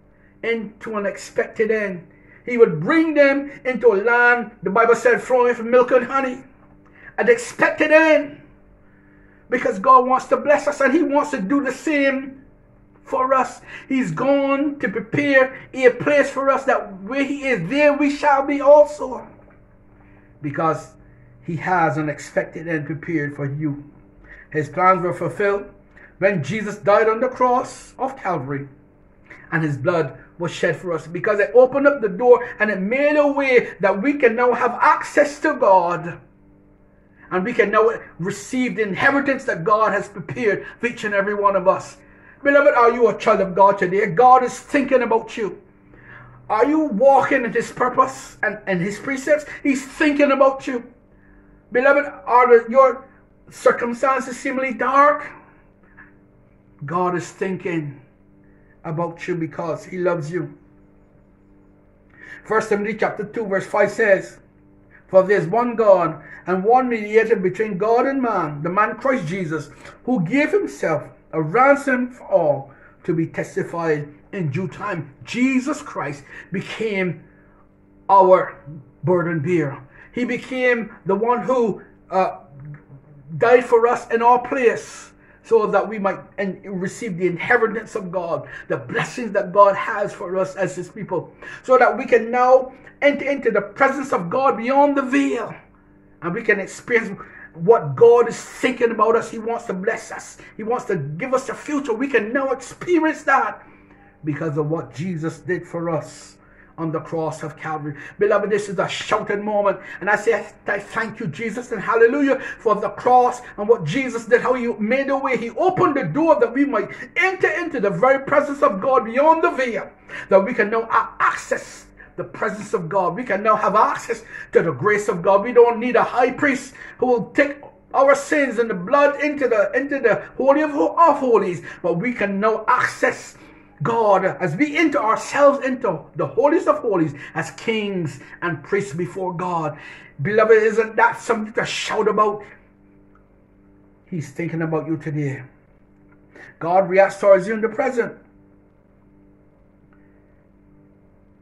into an expected end. He would bring them into a land, the Bible said, flowing from milk and honey. An expected end. Because God wants to bless us and he wants to do the same for us. He's gone to prepare a place for us, that where he is, there we shall be also. Because he has an expected end prepared for you. His plans were fulfilled when Jesus died on the cross of Calvary, and his blood was shed for us, because it opened up the door and it made a way that we can now have access to God, and we can now receive the inheritance that God has prepared for each and every one of us. Beloved, are you a child of God today? God is thinking about you. Are you walking in his purpose and, and his precepts? He's thinking about you. Beloved, are your circumstances seemingly dark? God is thinking about you because he loves you. First Timothy chapter two verse five says, "For there is one God and one mediator between God and man, the man Christ Jesus, who gave himself a ransom for all, to be testified in due time." Jesus Christ became our burden bearer. He became the one who uh, died for us in our place, so that we might and receive the inheritance of God, the blessings that God has for us as his people, so that we can now enter into the presence of God beyond the veil, and we can experience what God is thinking about us. He wants to bless us. He wants to give us a future. We can now experience that because of what Jesus did for us on the cross of Calvary. Beloved, this is a shouting moment. And I say, I thank you, Jesus, and hallelujah for the cross and what Jesus did, how he made a way. He opened the door that we might enter into the very presence of God beyond the veil, that we can now access the presence of God. We can now have access to the grace of God. We don't need a high priest who will take our sins and the blood into the into the holy of holies, but we can now access God as we enter ourselves into the holiest of holies as kings and priests before God. Beloved, isn't that something to shout about? He's thinking about you today. God reacts towards you in the present.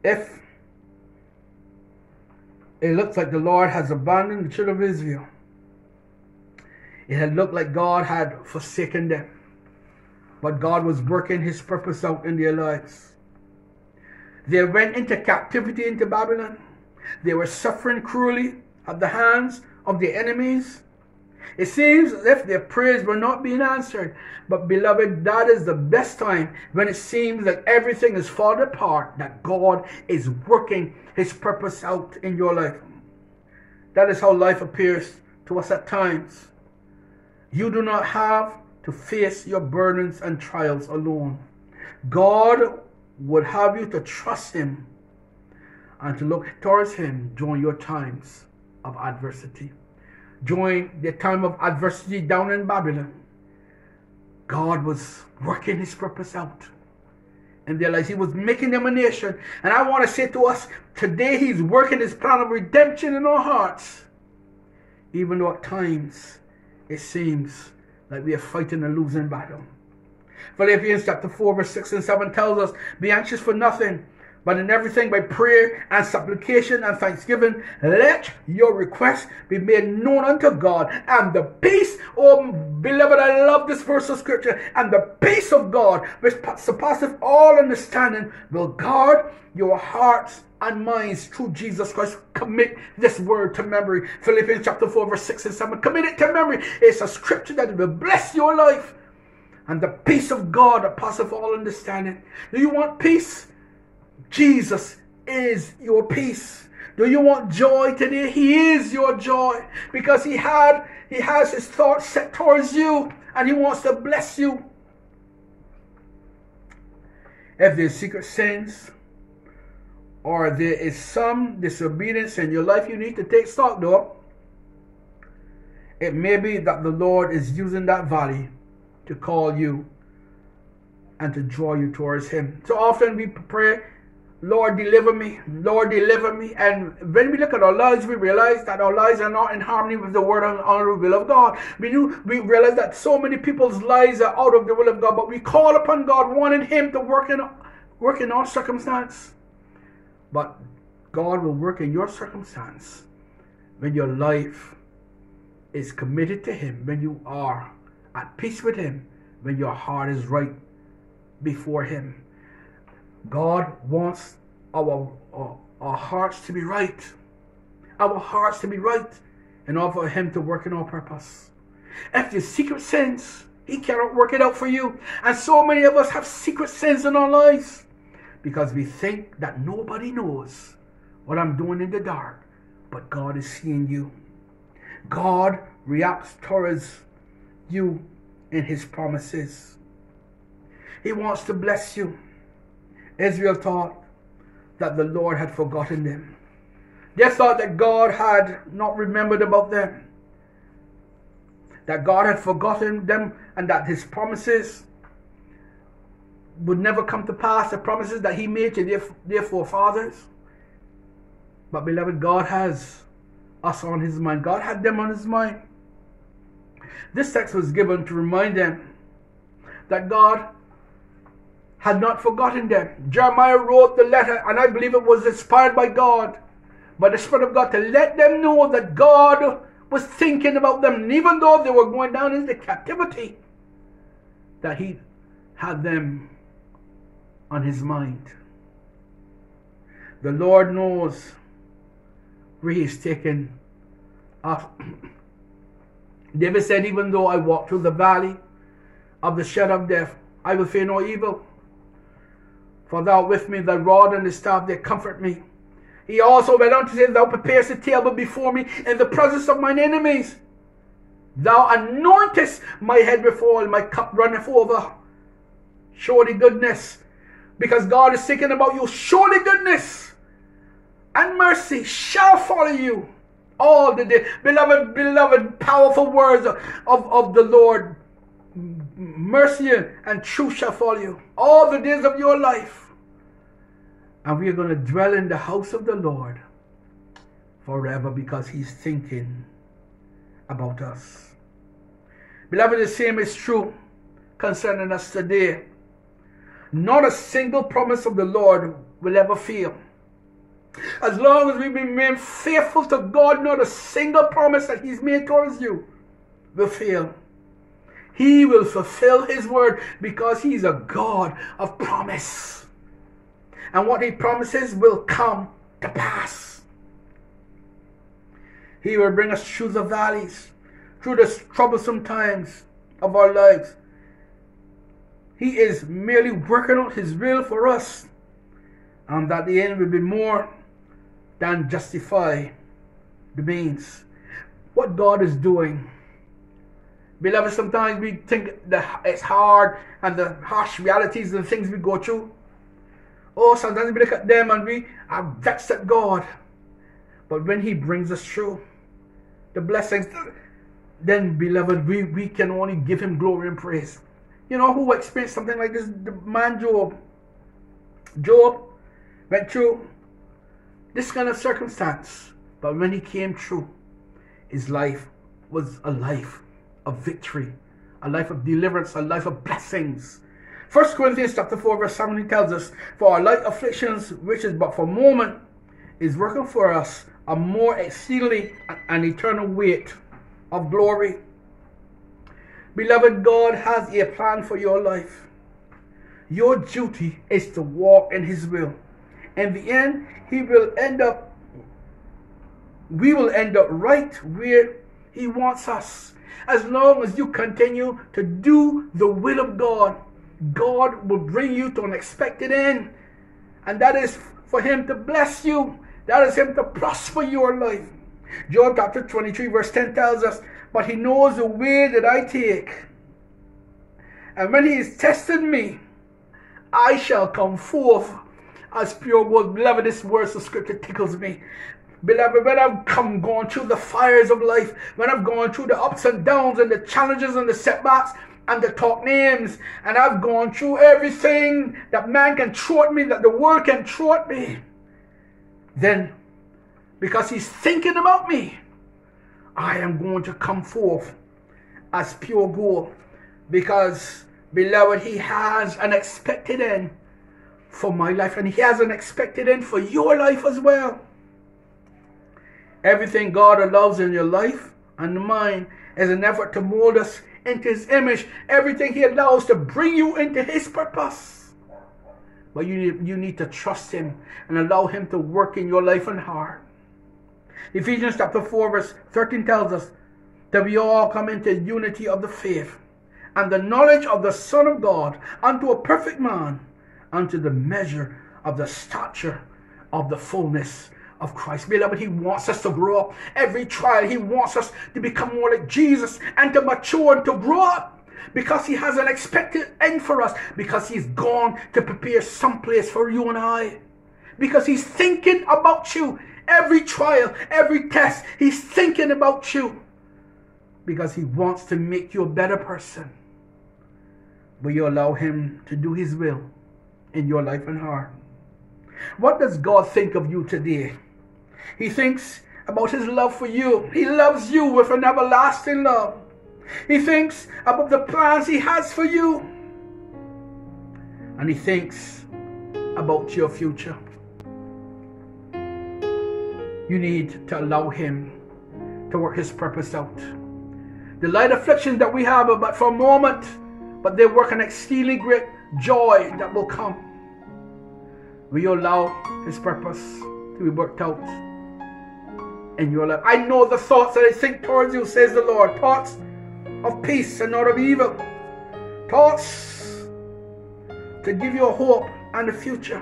If it looks like the Lord has abandoned the children of Israel, it had looked like God had forsaken them, but God was working his purpose out in their lives. They went into captivity into Babylon. They were suffering cruelly at the hands of their enemies. It seems as if their prayers were not being answered. But beloved, that is the best time, when it seems that everything is falling apart, that God is working his purpose out in your life. That is how life appears to us at times. You do not have to face your burdens and trials alone. God would have you to trust him and to look towards him during your times of adversity. During the time of adversity down in Babylon, God was working his purpose out in their lives. He was making them a nation. And I want to say to us today, he's working his plan of redemption in our hearts, even though at times it seems like we are fighting a losing battle. Philippians chapter four verse six and seven tells us, "Be anxious for nothing, but in everything by prayer and supplication and thanksgiving, let your requests be made known unto God. And the peace," oh beloved, I love this verse of scripture, "and the peace of God, which surpasseth all understanding, will guard your hearts and minds through Jesus Christ." Commit this word to memory. Philippians chapter four verse six and seven. Commit it to memory. It's a scripture that will bless your life. And the peace of God that passeth all understanding. Do you want peace? Jesus is your peace. Do you want joy today? He is your joy. Because he had, he has his thoughts set towards you. And he wants to bless you. If there's secret sins, or there is some disobedience in your life, you need to take stock though. It may be that the Lord is using that valley to call you and to draw you towards him. So often we pray, Lord deliver me, Lord deliver me. And when we look at our lives, we realize that our lives are not in harmony with the word and honorable will of God. We do, we realize that so many people's lives are out of the will of God, but we call upon God, wanting him to work in, work in our circumstance. But God will work in your circumstance when your life is committed to him, when you are at peace with him, when your heart is right before him. God wants our, our, our hearts to be right. Our hearts to be right in order for him to work in our purpose. If there's secret sins, he cannot work it out for you. And so many of us have secret sins in our lives because we think that nobody knows what I'm doing in the dark. But God is seeing you. God reacts towards you in his promises. He wants to bless you. Israel thought that the Lord had forgotten them. They thought that God had not remembered about them, that God had forgotten them, and that his promises would never come to pass, the promises that he made to their, their forefathers. But beloved, God has us on his mind. God had them on his mind. This text was given to remind them that God had not forgotten them. Jeremiah wrote the letter, and I believe it was inspired by God, by the Spirit of God, to let them know that God was thinking about them. And even though they were going down into captivity, that he had them on his mind. The Lord knows where he is taking us. David said, even though I walk through the valley of the shadow of death, I will fear no evil. For thou art with me, thy rod and the staff, they comfort me. He also went on to say, thou preparest a table before me in the presence of mine enemies. Thou anointest my head before, and my cup runneth over. Surely goodness. Because God is thinking about you. Surely goodness and mercy shall follow you all the day. Beloved, beloved, powerful words of, of, of the Lord. Mercy and truth shall follow you all the days of your life. And we are going to dwell in the house of the Lord forever, because he's thinking about us. Beloved, the same is true concerning us today. Not a single promise of the Lord will ever fail. As long as we remain faithful to God, not a single promise that he's made towards you will fail. He will fulfill his word, because he's a God of promise. And what he promises will come to pass. He will bring us through the valleys, through the troublesome times of our lives. He is merely working out his will for us, and that the end will be more than justify the means. What God is doing, beloved, sometimes we think that it's hard, and the harsh realities and things we go through. Oh, sometimes we look at them and we are vexed at God. But when he brings us through the blessings, then beloved, we, we can only give him glory and praise. You know who experienced something like this? The man Job. Job went through this kind of circumstance. But when he came through, his life was a life of victory, a life of deliverance, a life of blessings. First Corinthians chapter four verse seventeen tells us, for our light afflictions, which is but for a moment, is working for us a more exceedingly and eternal weight of glory. Beloved, God has a plan for your life. Your duty is to walk in his will. In the end, he will end up, we will end up right where He wants us. As long as you continue to do the will of God, God will bring you to an expected end. And that is for him to bless you. That is him to prosper your life. Job chapter twenty-three verse ten tells us, but he knows the way that I take. And when he is testing me, I shall come forth as pure gold. Beloved, this verse of scripture tickles me. Beloved, when I've come, gone through the fires of life, when I've gone through the ups and downs and the challenges and the setbacks and the talk names, and I've gone through everything that man can throw at me, that the world can throw at me, then because he's thinking about me, I am going to come forth as pure gold. Because, beloved, he has an expected end for my life, and he has an expected end for your life as well. Everything God allows in your life and mine is an effort to mold us into his image. Everything he allows to bring you into his purpose. But you need, you need to trust him and allow him to work in your life and heart. Ephesians chapter four verse thirteen tells us that we all come into unity of the faith and the knowledge of the Son of God, unto a perfect man, unto the measure of the stature of the fullness of Christ. Beloved, he wants us to grow up. Every trial, he wants us to become more like Jesus and to mature and to grow up, because he has an expected end for us, because he's gone to prepare some place for you and I, because he's thinking about you. Every trial, every test, he's thinking about you, because he wants to make you a better person. Will you allow him to do his will in your life and heart? What does God think of you today? He thinks about his love for you. He loves you with an everlasting love. He thinks about the plans he has for you. And he thinks about your future. You need to allow him to work his purpose out. The light afflictions that we have are but for a moment, but they work an exceedingly great joy that will come. We allow his purpose to be worked out in your life. I know the thoughts that I think towards you, says the Lord. Thoughts of peace and not of evil. Thoughts to give you a hope and a future.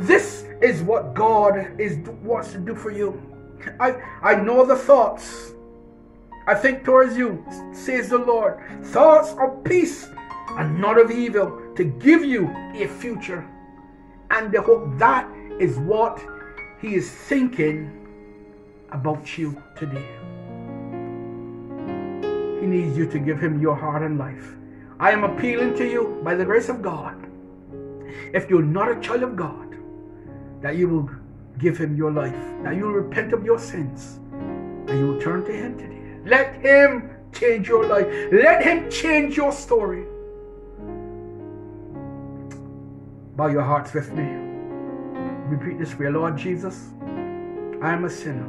This is what God is wants to do for you. I, I know the thoughts I think towards you, says the Lord. Thoughts of peace and not of evil, to give you a future and the hope. That is what he is thinking about you today. He needs you to give him your heart and life. I am appealing to you by the grace of God, if you're not a child of God, that you will give him your life, that you will repent of your sins, and you will turn to him today. Let him change your life. Let him change your story. Bow your hearts with me. Repeat this prayer. Lord Jesus, I am a sinner.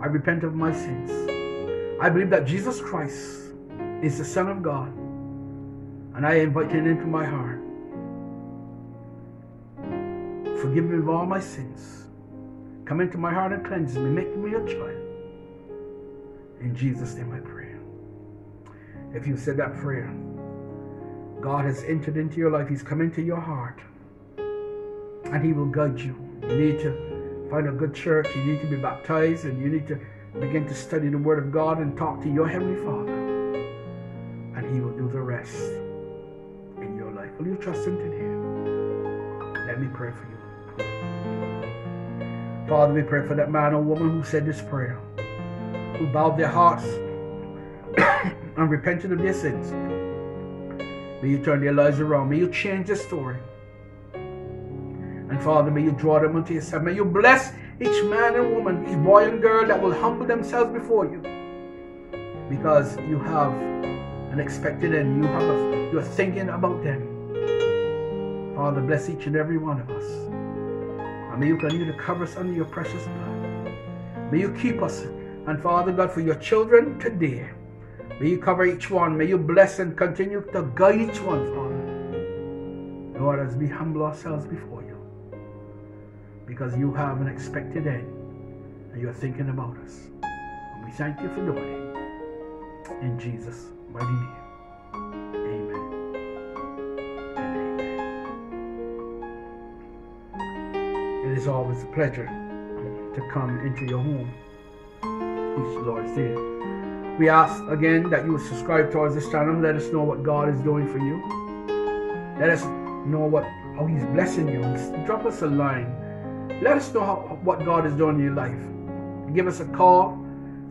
I repent of my sins. I believe that Jesus Christ is the Son of God, and I invite him into my heart. Forgive me of all my sins. Come into my heart and cleanse me. Make me your child. In Jesus' name I pray. If you said that prayer, God has entered into your life. He's come into your heart, and he will guide you. You need to find a good church. You need to be baptized, and you need to begin to study the Word of God and talk to your Heavenly Father, and he will do the rest in your life. Will you trust him today? Let me pray for you. Father, we pray for that man or woman who said this prayer, who bowed their hearts and repented of their sins. May you turn their lives around. May you change their story. And Father, may you draw them unto yourself. May you bless each man and woman, each boy and girl that will humble themselves before you, because you have an expected end. You have a, you're thinking about them. Father, bless each and every one of us. And may you continue to cover us under your precious blood. May you keep us. And Father God, for your children today, may you cover each one. May you bless and continue to guide each one, Father. Lord, as we humble ourselves before you, because you have an expected end, and you're thinking about us. We thank you for doing it. In Jesus' mighty name. Amen. And amen. It is always a pleasure to come into your home, which the Lord said. We ask again that you would subscribe towards this channel. Let us know what God is doing for you. Let us know what how He's blessing you. Drop us a line. Let us know how, what God is doing in your life. Give us a call,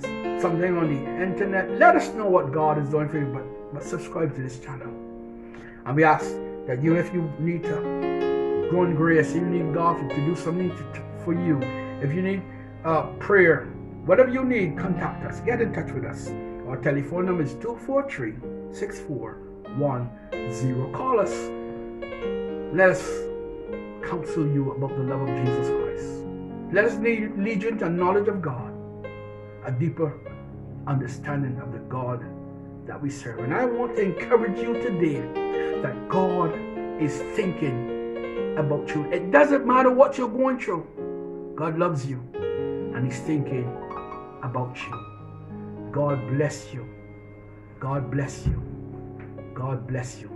something on the internet. Let us know what God is doing for you, but, but subscribe to this channel. And we ask that you, if you need to grow in grace, you need God to, to do something to, to, for you, if you need uh, prayer, whatever you need, contact us. Get in touch with us. Our telephone number is two four three, six four one zero. Call us. Let us counsel you about the love of Jesus Christ. Let us lead you into knowledge of God, a deeper understanding of the God that we serve. And I want to encourage you today that God is thinking about you. It doesn't matter what you're going through. God loves you, and He's thinking about you. God bless you. God bless you. God bless you.